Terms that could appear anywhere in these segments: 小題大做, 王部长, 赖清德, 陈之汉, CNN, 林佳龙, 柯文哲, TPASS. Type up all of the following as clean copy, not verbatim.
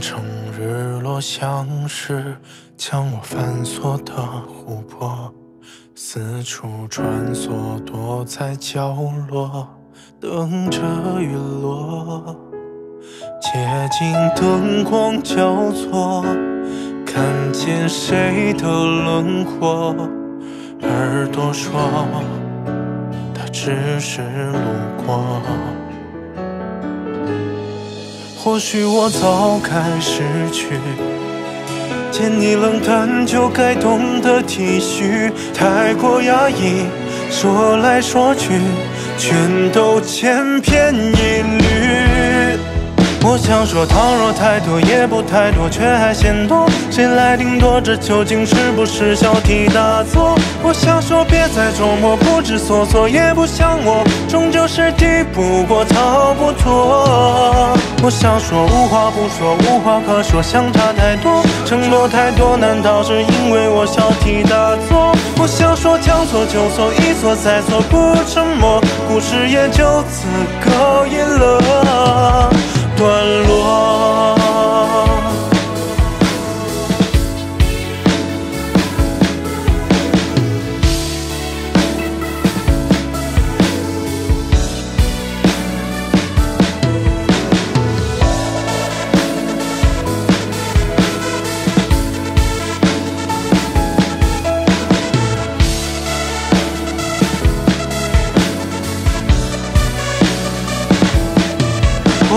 城日落像是将我反锁的湖泊，四处穿梭，躲在角落，等着雨落。街景灯光交错，看见谁的轮廓？耳朵说，他只是路过。 或许我早该失去，见你冷淡就该懂得体恤。太过压抑，说来说去，全都千篇一律。我想说，倘若太多也不太多，却还嫌多，谁来定夺这究竟是不是小题大做？我想说，别再琢磨不知所措，也不想我，终究是敌不过，逃不脱。 我想说，无话不说，无话可说，想他太多，承诺太多，难道是因为我小题大做？我想说，将错就错，一错再错，不沉默，故事也就此告一了段落。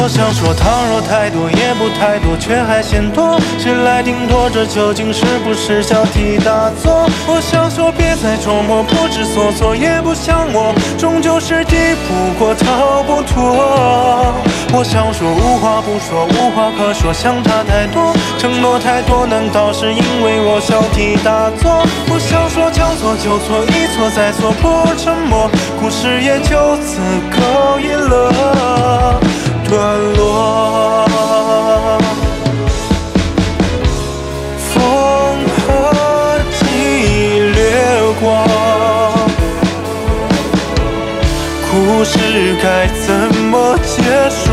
我想说，倘若太多也不太多，却还嫌多，谁来定夺这究竟是不是小题大做？我想说，别再琢磨不知所措，也不想我，终究是敌不过，逃不脱。我想说，无话不说，无话可说，想他太多，承诺太多，难道是因为我小题大做？我想说，将错就错，一错再错，不沉默，故事也就此告一了。 段落，风和季掠过，故事该怎么结束？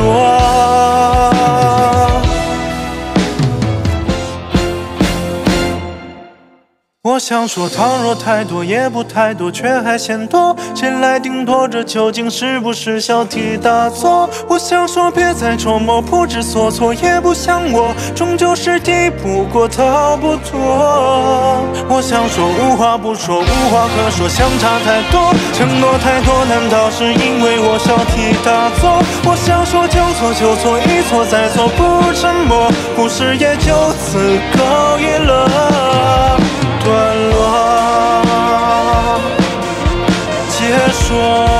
我想说，倘若太多也不太多，却还嫌多。 谁来定夺这究竟是不是小题大做？我想说，别再琢磨不知所措，也不想我，终究是敌不过，逃不脱。我想说，无话不说，无话可说，想他太多，承诺太多，难道是因为我小题大做？我想说，将错就错，一错再错，不沉默，故事也就此告一了段落。 别说。